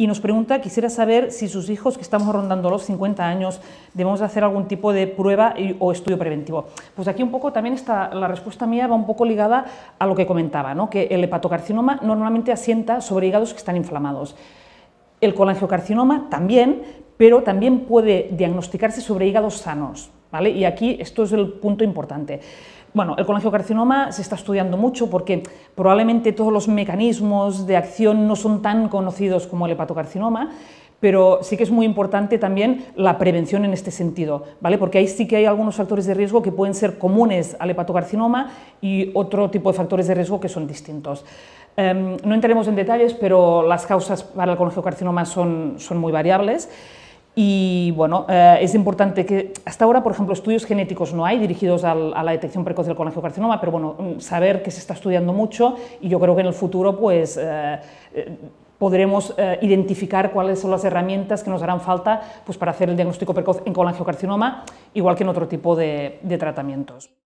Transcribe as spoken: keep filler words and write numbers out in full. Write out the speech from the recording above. y nos pregunta, quisiera saber si sus hijos, que estamos rondando los cincuenta años, debemos hacer algún tipo de prueba y, o estudio preventivo. Pues aquí un poco también está, la respuesta mía va un poco ligada a lo que comentaba, ¿no? Que el hepatocarcinoma normalmente asienta sobre hígados que están inflamados. El colangiocarcinoma también, pero también puede diagnosticarse sobre hígados sanos, ¿vale? Y aquí esto es el punto importante. Bueno, el colangiocarcinoma se está estudiando mucho porque probablemente todos los mecanismos de acción no son tan conocidos como el hepatocarcinoma, pero sí que es muy importante también la prevención en este sentido, ¿vale? Porque ahí sí que hay algunos factores de riesgo que pueden ser comunes al hepatocarcinoma y otro tipo de factores de riesgo que son distintos. Eh, no entraremos en detalles, pero las causas para el colangiocarcinoma son, son muy variables. Y bueno, eh, es importante que hasta ahora, por ejemplo, estudios genéticos no hay dirigidos al, a la detección precoz del colangiocarcinoma, pero bueno, saber que se está estudiando mucho y yo creo que en el futuro pues eh, eh, podremos eh, identificar cuáles son las herramientas que nos harán falta pues, para hacer el diagnóstico precoz en colangiocarcinoma, igual que en otro tipo de, de tratamientos.